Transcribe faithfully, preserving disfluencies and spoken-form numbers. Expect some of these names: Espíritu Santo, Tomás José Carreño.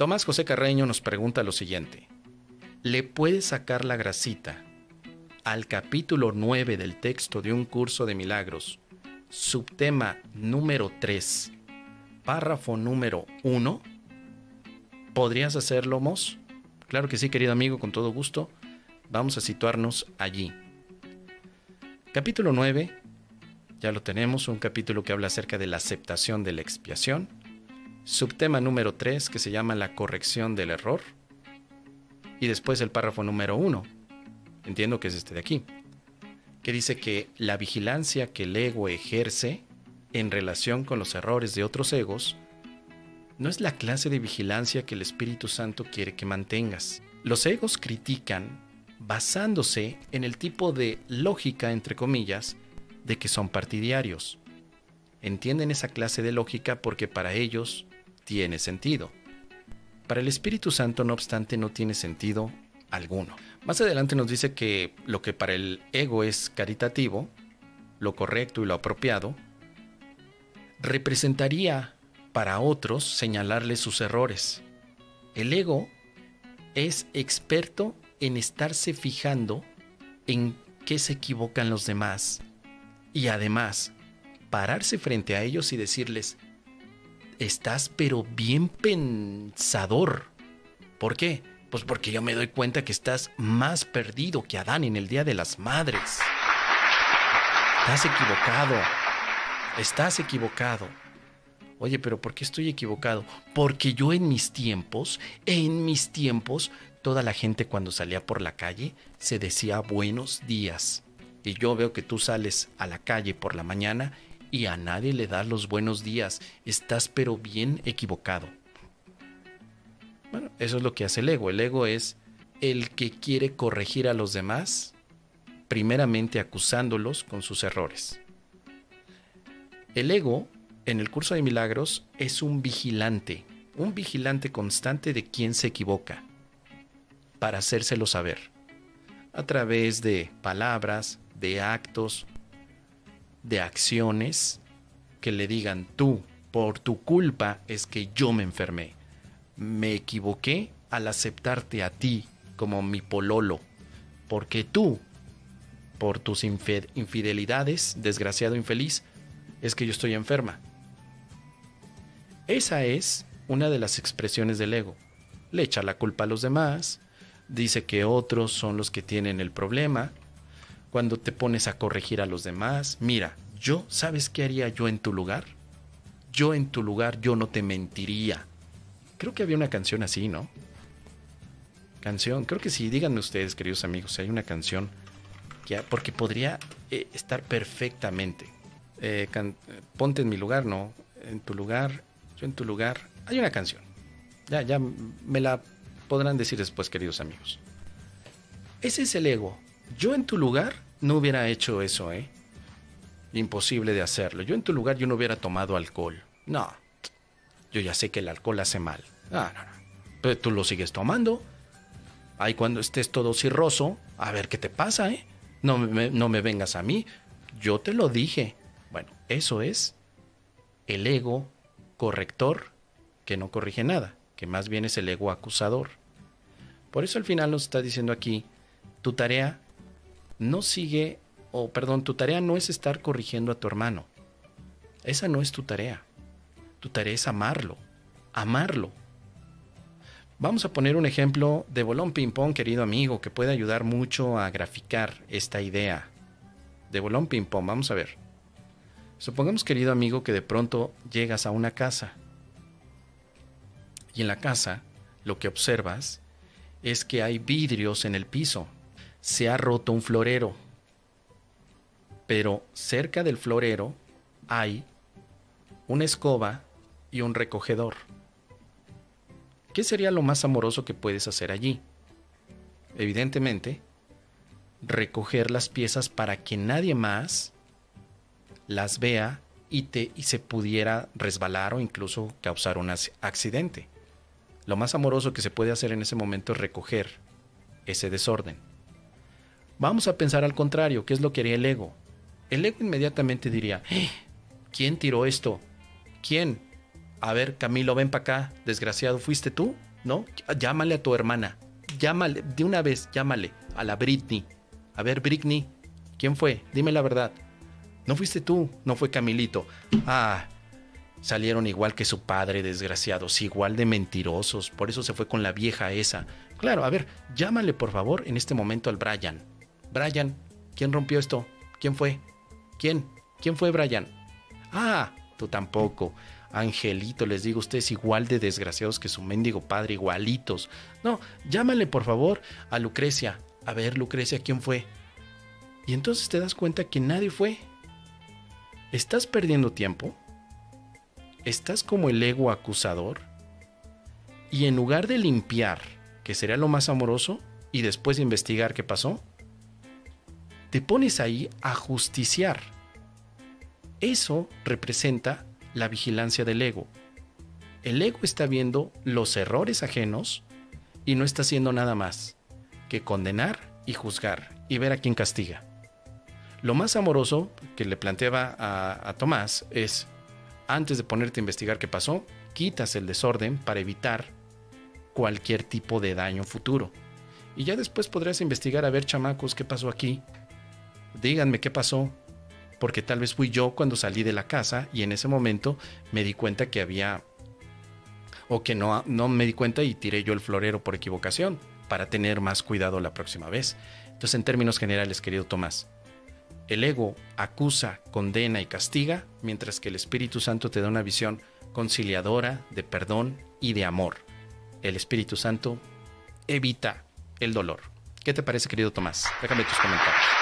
Tomás José Carreño nos pregunta lo siguiente: ¿le puede sacar la grasita al capítulo nueve del texto de Un Curso de Milagros, subtema número tres, párrafo número uno? ¿Podrías hacerlo, Mos? Claro que sí, querido amigo, con todo gusto. Vamos a situarnos allí. Capítulo nueve, ya lo tenemos, un capítulo que habla acerca de la aceptación de la expiación. Subtema número tres, que se llama la corrección del error. Y después el párrafo número uno, entiendo que es este de aquí, que dice que la vigilancia que el ego ejerce en relación con los errores de otros egos no es la clase de vigilancia que el Espíritu Santo quiere que mantengas. Los egos critican basándose en el tipo de lógica, entre comillas, de que son partidarios. Entienden esa clase de lógica porque para ellos tiene sentido. Para el Espíritu Santo, no obstante, no tiene sentido alguno. Más adelante nos dice que lo que para el ego es caritativo, lo correcto y lo apropiado, representaría para otros señalarles sus errores. El ego es experto en estarse fijando en qué se equivocan los demás y además pararse frente a ellos y decirles: estás pero bien pensador. ¿Por qué? Pues porque yo me doy cuenta que estás más perdido que Adán en el Día de las Madres. Estás equivocado. Estás equivocado. Oye, pero ¿por qué estoy equivocado? Porque yo en mis tiempos, en mis tiempos, toda la gente cuando salía por la calle se decía buenos días. Y yo veo que tú sales a la calle por la mañana y a nadie le das los buenos días. Estás pero bien equivocado. Bueno, eso es lo que hace el ego. El ego es el que quiere corregir a los demás, primeramente acusándolos con sus errores. El ego, en el Curso de Milagros, es un vigilante, un vigilante constante de quien se equivoca, para hacérselo saber, a través de palabras, de actos, de acciones que le digan: tú, por tu culpa es que yo me enfermé. Me equivoqué al aceptarte a ti como mi pololo, porque tú, por tus infidelidades, desgraciado infeliz, es que yo estoy enferma. Esa es una de las expresiones del ego. Le echa la culpa a los demás, dice que otros son los que tienen el problema. Cuando te pones a corregir a los demás, mira, yo, ¿sabes qué haría yo en tu lugar? Yo en tu lugar, yo no te mentiría. Creo que había una canción así, ¿no? Canción, creo que sí. Díganme ustedes, queridos amigos, si hay una canción que, porque podría eh, estar perfectamente. Eh, can, ponte en mi lugar, ¿no? En tu lugar, yo en tu lugar. Hay una canción. Ya, ya me la podrán decir después, queridos amigos. Ese es el ego. Yo en tu lugar no hubiera hecho eso, ¿eh? Imposible de hacerlo. Yo en tu lugar, yo no hubiera tomado alcohol. No. Yo ya sé que el alcohol hace mal. Ah, no, no. Pero tú lo sigues tomando. Ahí cuando estés todo cirroso, a ver qué te pasa, ¿eh? No me, no me vengas a mí. Yo te lo dije. Bueno, eso es el ego corrector que no corrige nada, que más bien es el ego acusador. Por eso al final nos está diciendo aquí: tu tarea no sigue, o perdón, tu tarea no es estar corrigiendo a tu hermano. Esa no es tu tarea. Tu tarea es amarlo, amarlo. Vamos a poner un ejemplo de bolón ping-pong, querido amigo, que puede ayudar mucho a graficar esta idea. De bolón ping-pong, vamos a ver. Supongamos, querido amigo, que de pronto llegas a una casa. Y en la casa lo que observas es que hay vidrios en el piso. Se ha roto un florero. Pero cerca del florero hay una escoba y un recogedor. ¿Qué sería lo más amoroso que puedes hacer allí? Evidentemente, recoger las piezas para que nadie más las vea y, te, y se pudiera resbalar o incluso causar un accidente. Lo más amoroso que se puede hacer en ese momento es recoger ese desorden. Vamos a pensar al contrario, ¿qué es lo que haría el ego? El ego inmediatamente diría: ¿quién tiró esto? ¿Quién? A ver, Camilo, ven para acá. ¿Desgraciado, fuiste tú? ¿no? Llámale a tu hermana, llámale, de una vez, llámale a la Britney. A ver, Britney, ¿quién fue? Dime la verdad. No fuiste tú, no fue Camilito. Ah, salieron igual que su padre, desgraciados, igual de mentirosos, por eso se fue con la vieja esa. Claro, a ver, llámale por favor en este momento al Brian. Brian, ¿quién rompió esto? ¿Quién fue? ¿Quién? ¿Quién fue Brian? Ah, tú tampoco. Angelito, les digo, ustedes igual de desgraciados que su mendigo padre, igualitos. No, llámale por favor a Lucrecia. A ver, Lucrecia, ¿quién fue? Y entonces te das cuenta que nadie fue. ¿Estás perdiendo tiempo? ¿Estás como el ego acusador? Y en lugar de limpiar, que sería lo más amoroso, y después de investigar qué pasó, te pones ahí a justiciar. Eso representa la vigilancia del ego. El ego está viendo los errores ajenos y no está haciendo nada más que condenar y juzgar y ver a quién castiga. Lo más amoroso que le planteaba a, a Tomás es, antes de ponerte a investigar qué pasó, quitas el desorden para evitar cualquier tipo de daño futuro. Y ya después podrás investigar, a ver, chamacos, qué pasó aquí. Díganme qué pasó, porque tal vez fui yo cuando salí de la casa y en ese momento me di cuenta que había, o que no, no me di cuenta y tiré yo el florero por equivocación, para tener más cuidado la próxima vez. Entonces, en términos generales, querido Tomás, el ego acusa, condena y castiga, mientras que el Espíritu Santo te da una visión conciliadora, de perdón y de amor. El Espíritu Santo evita el dolor. ¿Qué te parece, querido Tomás? Déjame tus comentarios.